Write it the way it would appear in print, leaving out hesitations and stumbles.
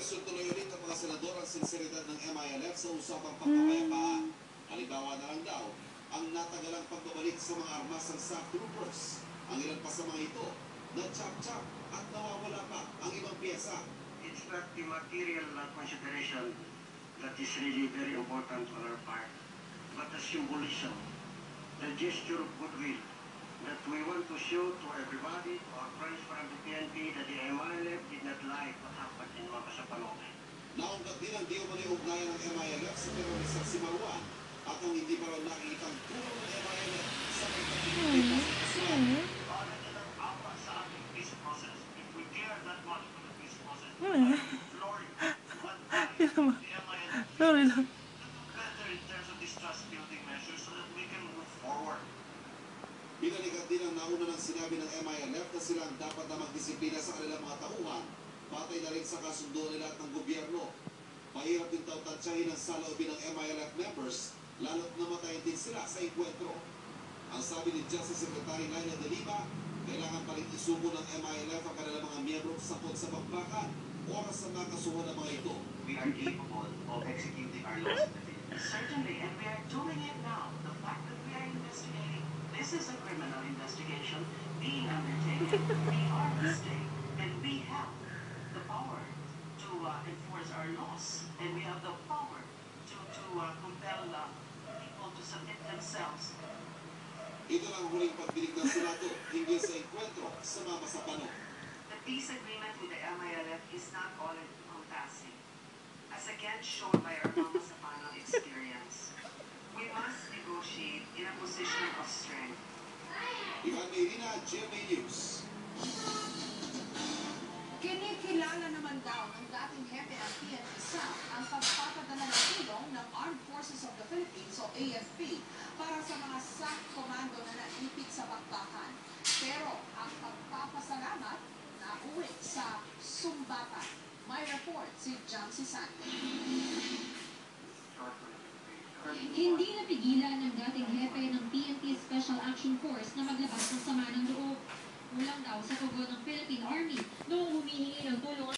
Isutuloy ulit ang mga senador ang sinseridad ng MILF sa usapang pagpapayapaan. Halimbawa na lang daw, ang natagalang pagbabalik sa mga armas ng Southropers. Ang ilan pa sa mga ito, nag-chap-chap at nawawala pa ang ibang pyesa. It's not the material consideration that is really very important on our part, but the symbolism, the gesture of goodwill that we want to show to everybody, to our friends from the PNP, that the MIAF did not lie what happened in Mamasapano. Naungkat din ang di-umali ugnayan ng MIAF sa terorisang Simarwan at ang hindi pa rin nakikitang tulong ng MIAF sa pagkakitipan sa kasuhan. Para na lang apat sa ating peace process. If we care that much for the peace process, I will glory one time to the MIAF. Binalikat din ang nauna ng sinabi ng MIAF na sila ang dapat na magdisiplina sa kanilang mga tauhan, batay na rin sa kasunduan nila at ng gobyerno. Mahirap din tautansyahin ang saloobin ng MIAF members, lalo't namatayin din sila sa enkwentro. Ang sabi ni Justice Secretary Nyla de Lima, kailangan pa rin isuko ng MIAF ang kanilang mga miyembro sapot sa pagbakan oras na nakasuhan ng mga ito. We are capable of executing our laws in the Philippines. Certainly, and we are doing it now. The fact that we are investigating, this is a criminal investigation being undertaken. We are the state, and we have the power to enforce our laws, and we have the power to compel people to submit themselves. Ito ang huling pagbinig ng Senado hinggil sa enkwentro sa Mamasapano. The peace agreement with the MIAF is not all-encompassing. As again shown by our Mamasapano experience, we must negotiate in a position of strength. Ivan Medina, GMA News. Kinikilala naman daw ng dating hepe ng PNP South ang pagpapadala ng tulong ng Armed Forces of the Philippines o AFP para sa mga SAF komando na naipit sa bakbakan. Pero ang pagpapasalamat na uwi sa sumbatan. May report si John C. Sandi. Hindi napigilan ng dating hepe ng PNP Special Action Force na maglabas ng sama ng loob. Mulang daw sa tugon ng Philippine Army noong humihingi ng tulong